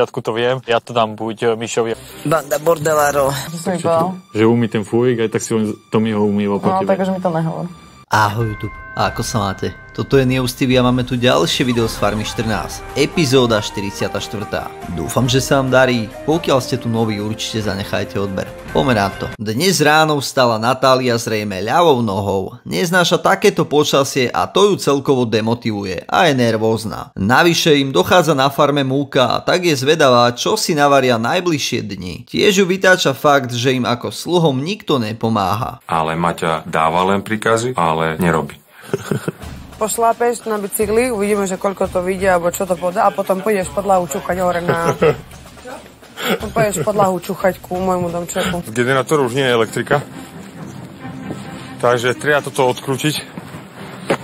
piatku to viem. Ja to dám buď Mišovi. Banda bordelárov. Že umí ten fúrik, aj tak si to mi ho umýval po tebe. No, takže mi to nehovor. Ahoj YouTube, a ako sa máte? Toto je nijousTV a máme tu ďalšie video z Farmy 14, epizóda 44. Dúfam, že sa vám darí, pokiaľ ste tu noví, určite zanechajte odber. Poďme na to. Dnes ráno vstala Natália zrejme ľavou nohou, neznáša takéto počasie a to ju celkovo demotivuje a je nervózna. Navyše im dochádza na farme múka a tak je zvedavá, čo si navaria najbližšie dni. Tiež ju vytáča fakt, že im ako sluhom nikto nepomáha. Ale Maťa dáva len príkazy, ale nerobí. Pošlápeš na bicykli, uvidíme, že koľko to vidia, alebo čo to podá, a potom pôjdeš podlahu čúchať hore na... Potom pôjdeš podlahu čúchať ku môjmu domčeku. V generátoru už nie je elektrika, takže treba toto odkrútiť,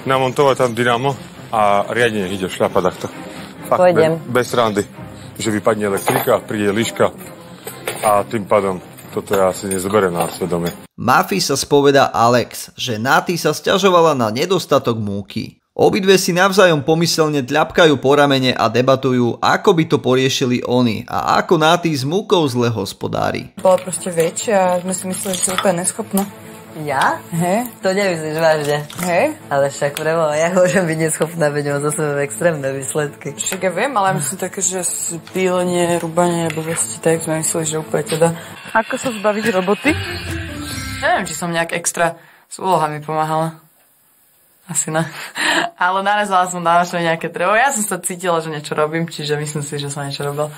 namontovať tam dynamo a riadne ideš šľapať takto. Fakt, bez randy, že vypadne elektrika, príde liška a tým pádom toto ja asi nezberiem na svedomie. Mafii sa spovedá Alex, že Nati sa sťažovala na nedostatok múky. Obidve si navzájom pomyselne tľapkajú po ramene a debatujú, ako by to poriešili oni a ako Nati s múkou zle hospodári. Bola proste väč a sme si mysleli, že si úplne neschopná. Ja? Hej. To nemyslíš vážne. Hej. Ale však prebo, ja môžem byť neschopná, veď mám za sebou extrémne výsledky. Však ja viem, ale myslím také, že pílenie, rúbanie, alebo veci, tak sme mysleli, že úplne teda. Ako sa zbaviť roboty? Neviem, či som nejak extra s úlohami pomáhala. Asi ne. Ale narezala som na vašom nejaké drevo. Ja som sa cítila, že niečo robím, čiže myslím si, že som niečo robil.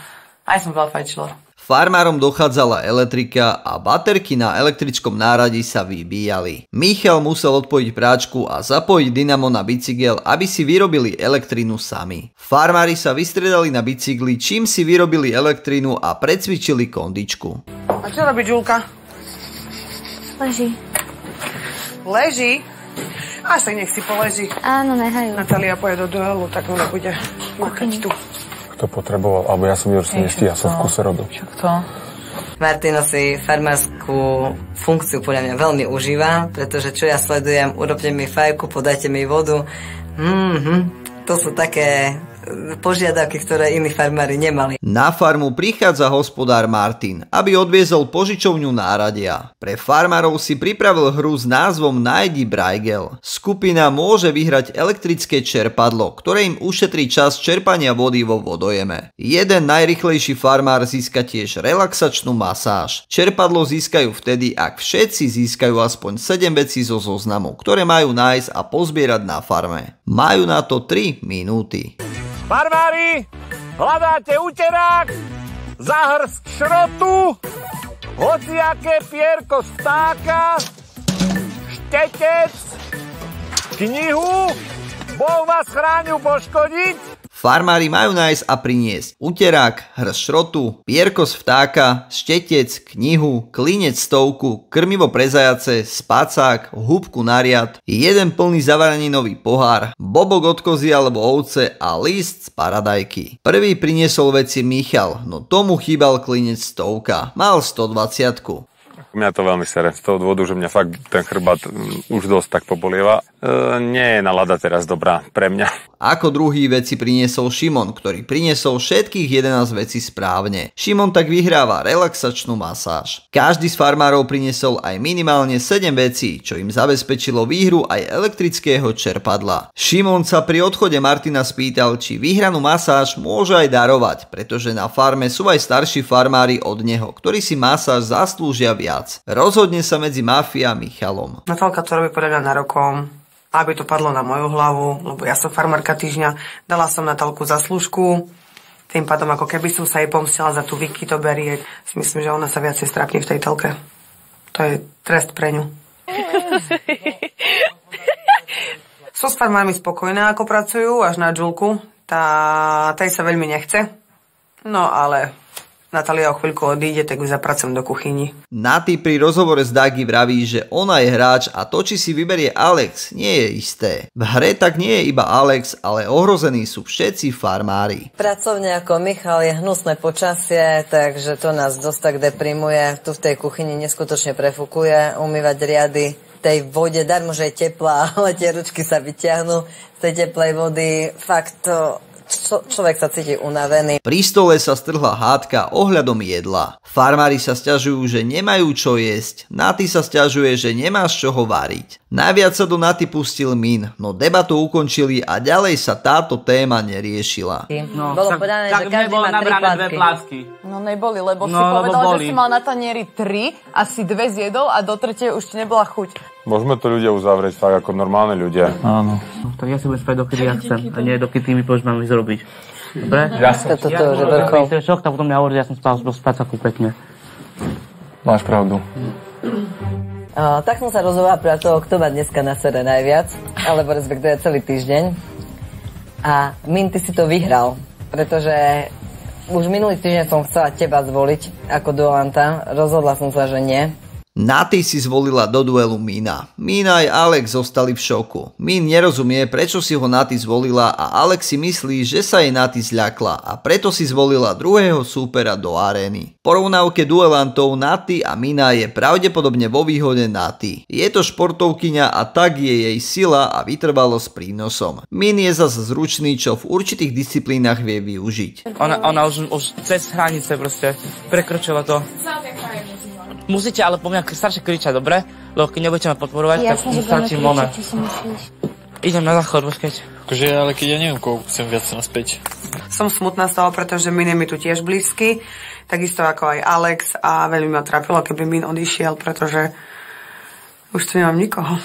Aj som veľa fajčila. Farmárom dochádzala elektrika a baterky na električkom náradí sa vybíjali. Michal musel odpojiť práčku a zapojiť dynamo na bicykel, aby si vyrobili elektrinu sami. Farmári sa vystriedali na bicykli, čím si vyrobili elektrinu a precvičili kondičku. A čo robí Žulka? Leží. Leží? Až tak nech si poleží. Áno, nehajú. Natália pôjde do duelu, tak ona bude makať tu. Kto potreboval, alebo ja som ju už nestíhal, som v kuse robil. Kto? Martina si farmárskú funkciu podľa mňa veľmi užíva, pretože čo ja sledujem, urobte mi fajku, podajte mi vodu. To sú také požiadavky, ktoré iní farmári nemali. Na farmu prichádza hospodár Martin, aby odviezol požičovňu náradia. Pre farmárov si pripravil hru s názvom Najdi Brajgel. Skupina môže vyhrať elektrické čerpadlo, ktoré im ušetrí čas čerpania vody vo vodojeme. Jeden najrychlejší farmár získa tiež relaxačnú masáž. Čerpadlo získajú vtedy, ak všetci získajú aspoň 7 vecí zo zoznamu, ktoré majú nájsť a pozbierať na farme. Majú na to 3 minúty. Farmári, hľadáte uterák, zahrst šrotu, hociaké pierko stáka, štetec, knihu, Boh vás chráňu poškodiť. Farmári majú nájsť a priniesť uterák, hrst šrotu, pierko z vtáka, štetec, knihu, klinec stovku, krmivo pre zajace, spacák, húbku na riad, jeden plný zavaraninový pohár, bobok od kozy alebo ovce a list z paradajky. Prvý priniesol veci Michal, no tomu chýbal klinec stovka, mal 120-ku. Mňa to veľmi sere, z toho dôvodu, že mňa fakt ten chrbát už dosť tak pobolieva. Nie je nálada teraz dobrá pre mňa. Ako druhý veci priniesol Šimon, ktorý priniesol všetkých 11 vecí správne. Šimon tak vyhráva relaxačnú masáž. Každý z farmárov priniesol aj minimálne 7 vecí, čo im zabezpečilo výhru aj elektrického čerpadla. Šimon sa pri odchode Martina spýtal, či vyhranú masáž môže aj darovať, pretože na farme sú aj starší farmári od neho, ktorí si masáž zaslúžia viac. Rozhodne sa medzi Mafii a Michalom. Natálka to robí podľa mňa na rokom, aby to padlo na moju hlavu, lebo ja som farmárka týždňa, dala som Natálku za slúžku, tým pádom ako keby som sa jej pomstila za tú Vicky to berie. Myslím, že ona sa viacej strápne v tej telke. To je trest pre ňu. Som s farmármi spokojná, ako pracujú, až na Žulku. Tej sa veľmi nechce. No ale... Natália o chvíľku odíde, tak už zapracujem do kuchyni. Nati pri rozhovore s Dagy vraví, že ona je hráč a to, či si vyberie Alex, nie je isté. V hre tak nie je iba Alex, ale ohrození sú všetci farmári. Pracovne ako Michal je hnusné počasie, takže to nás dosť tak deprimuje. Tu v tej kuchyni neskutočne prefúkuje, umývať riady. Tej vode, darmo, že je teplá, ale tie ručky sa vyťahnú z tej teplej vody. Fakt to... Človek sa cíti unavený. Pri stole sa strhla hádka ohľadom jedla. Farmári sa sťažujú, že nemajú čo jesť. Naty sa sťažuje, že nemáš čoho variť. Najviac sa do Naty pustil Min, no debatu ukončili a ďalej sa táto téma neriešila. No, bolo povedané, že každý má 3 placky. No neboli, lebo si povedal, že si mal na tanieri 3, asi 2 zjedol a do 3 už ti nebola chuť. Môžeme to ľudia uzavrieť fakt ako normálne ľudia. Áno. Tak ja si budem spať, dokedy ja chcem. A nie, dokedy ty mi povieš, mám ísť robiť. Dobre? Ja som si ja môžem ísť rešok, tak potom mňa hovorí, ja som spať takú pekne. Máš pravdu. Tak som sa rozhovala pre toho, kto má dneska na sere najviac, alebo respektuje celý týždeň. A Min, ty si to vyhral, pretože už minulý týždeň som chcela teba zvoliť ako duelanta. Rozhodla som sa, že nie. Naty si zvolila do duelu Mina. Mina aj Alex zostali v šoku. Min nerozumie, prečo si ho Naty zvolila a Alex si myslí, že sa jej Naty zľakla a preto si zvolila druhého súpera do arény. Po rovnávke duelantov Naty a Mina je pravdepodobne vo výhode Naty. Je to športovkyňa a tak je jej sila a vytrvalosť prínosom. Min je zase zručný, čo v určitých disciplínach vie využiť. Ona už cez hranice proste prekročila to. Musíte ale po mňa strašne kričať, dobre? Lebo keď nebudete ma podporovať, tak stratím moment. Idem na záchod, počkajte. Akože, ale keď ja neviem, koho chcem viac naspäť. Som smutná z toho, pretože Min je mi tu tiež blízky. Takisto ako aj Alex a veľmi ma trápilo, keby Min odišiel, pretože už tu nemám nikoho.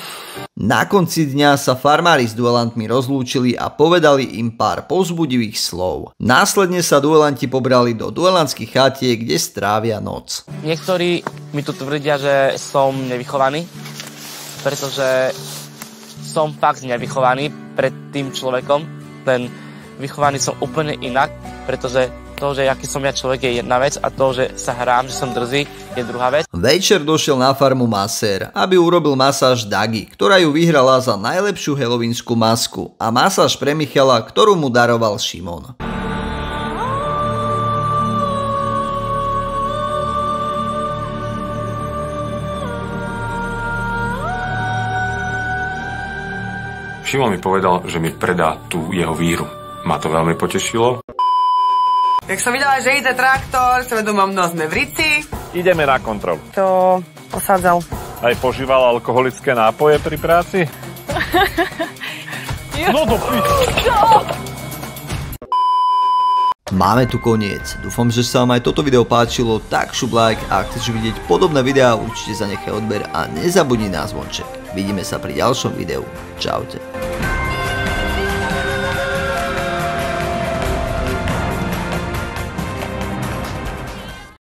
Na konci dňa sa farmári s duelantmi rozlúčili a povedali im pár povzbudivých slov. Následne sa duelanti pobrali do duelantských chatiek, kde strávia noc. Niektorí mi tu tvrdia, že som nevychovaný, pretože som fakt nevychovaný pred tým človekom. Len vychovaný som úplne inak, pretože to, že aký som ja človek, je jedna vec a to, že sa hrám, že som drzý, je druhá vec. Večer došiel na farmu masér, aby urobil masáž Dagy, ktorá ju vyhrala za najlepšiu helovinskú masku a masáž pre Michala, ktorú mu daroval Šimon. Šimon mi povedal, že mi predá tú jeho víru. Ma to veľmi potešilo. Jak som videla, že ide traktor, svedu mám nos nevrici. Ideme na kontrolu. To posádzal. Aj požíval alkoholické nápoje pri práci? No do piči. Máme tu koniec. Dúfam, že sa vám aj toto video páčilo, tak šup like a ak chceš vidieť podobné videá, určite zanechaj odber a nezabudni na zvonček. Vidíme sa pri ďalšom videu. Čaute.